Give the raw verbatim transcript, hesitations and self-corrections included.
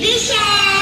Vision!